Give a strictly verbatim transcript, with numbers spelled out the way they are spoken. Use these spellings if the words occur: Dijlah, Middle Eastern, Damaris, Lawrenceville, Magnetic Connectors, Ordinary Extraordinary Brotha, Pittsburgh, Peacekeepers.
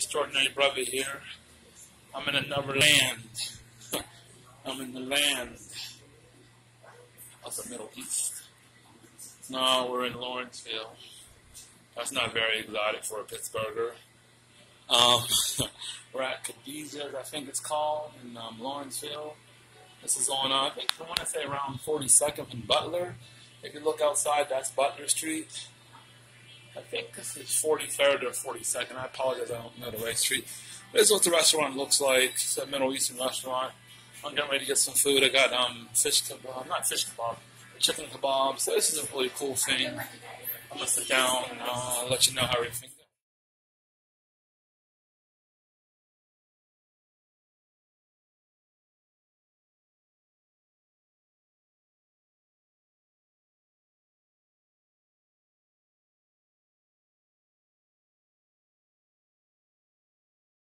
extraordinary brother here. I'm in another land. I'm in the land of the Middle East. No, we're in Lawrenceville. That's not very exotic for a Pittsburgher. Um, we're at Dijlah, I think it's called, in um, Lawrenceville. This is on, uh, I think, I want to say around forty-second and Butler. If you look outside, that's Butler Street. I think this is forty-third or forty-second. I apologize, I don't know the right street. This is what the restaurant looks like. It's a Middle Eastern restaurant. I'm getting ready to get some food. I got um, fish kebab, not fish kebab, chicken kebab. So this is a really cool thing. I'm going to sit down and uh, let you know how everything goes.